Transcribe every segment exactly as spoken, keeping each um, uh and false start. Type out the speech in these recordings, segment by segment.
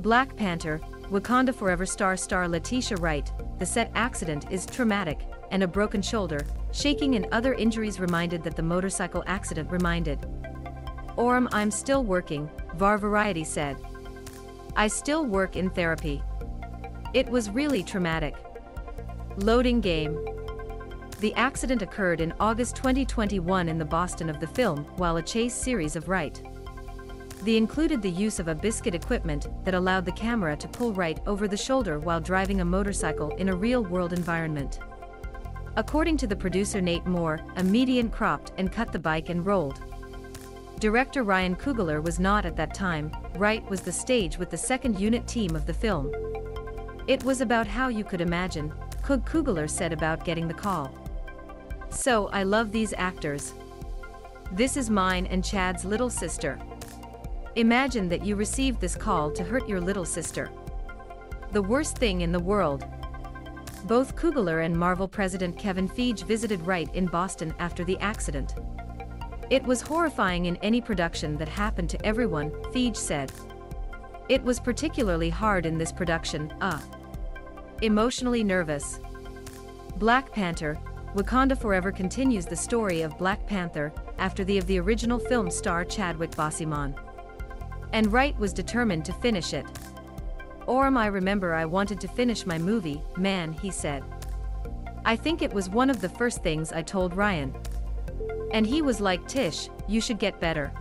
Black Panther, Wakanda Forever star star Letitia Wright. The set accident is traumatic, and a broken shoulder, shaking and other injuries reminded that the motorcycle accident reminded. Orm, I'm still working, Var Variety said. I still work in therapy. It was really traumatic. Loading game. The accident occurred in August twenty twenty-one in the Boston of the film while a chase series of Wright. They included the use of a biscuit equipment that allowed the camera to pull Wright over the shoulder while driving a motorcycle in a real-world environment. According to the producer Nate Moore, a median cropped and cut the bike and rolled. Director Ryan Coogler was not at that time. Wright was the stage with the second unit team of the film. It was about how you could imagine, Coogler said about getting the call. So I love these actors. This is mine and Chad's little sister. Imagine that you received this call to hurt your little sister. The worst thing in the world. Both Coogler and Marvel president Kevin Feige visited Wright in Boston after the accident. It was horrifying in any production that happened to everyone, Feige said. It was particularly hard in this production, uh. Emotionally nervous. Black Panther, Wakanda Forever continues the story of Black Panther after the of the original film star Chadwick Bosseman. And Wright was determined to finish it. Orm, I remember I wanted to finish my movie, man, he said. I think it was one of the first things I told Ryan. And he was like, Tish, you should get better.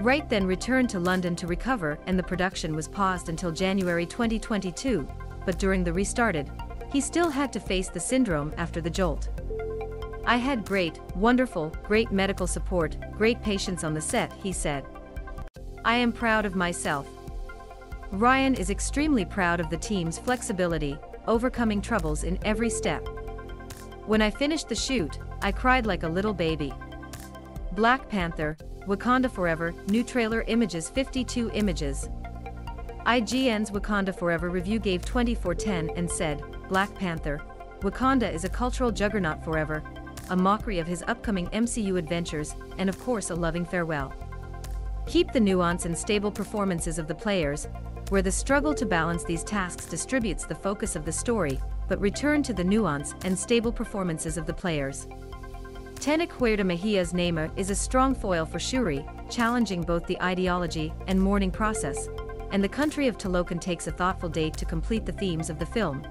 Wright then returned to London to recover and the production was paused until January twenty twenty-two, but during the restarted, he still had to face the syndrome after the jolt. I had great, wonderful, great medical support, great patience on the set, he said. I am proud of myself. Ryan is extremely proud of the team's flexibility, overcoming troubles in every step. When I finished the shoot, I cried like a little baby. Black Panther, Wakanda Forever, new trailer images fifty-two images. I G N's Wakanda Forever review gave twenty-four ten and said, Black Panther, Wakanda is a cultural juggernaut forever, a mockery of his upcoming M C U adventures, and of course a loving farewell. Keep the nuance and stable performances of the players, where the struggle to balance these tasks distributes the focus of the story, but return to the nuance and stable performances of the players. Tenoch Huerta-Mejia's Namor is a strong foil for Shuri, challenging both the ideology and mourning process, and the country of Talokan takes a thoughtful date to complete the themes of the film.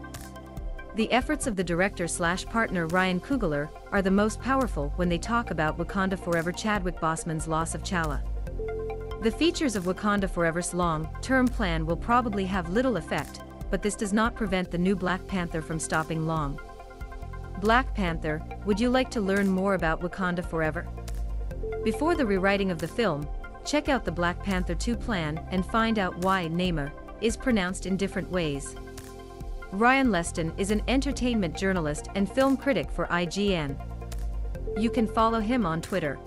The efforts of the director-slash-partner Ryan Coogler are the most powerful when they talk about Wakanda Forever Chadwick Bosseman's loss of T'Challa. The features of Wakanda Forever's long-term plan will probably have little effect, but this does not prevent the new Black Panther from stopping long. Black Panther, would you like to learn more about Wakanda Forever? Before the rewriting of the film, check out the Black Panther two plan and find out why Namor is pronounced in different ways. Ryan Leston is an entertainment journalist and film critic for I G N. You can follow him on Twitter.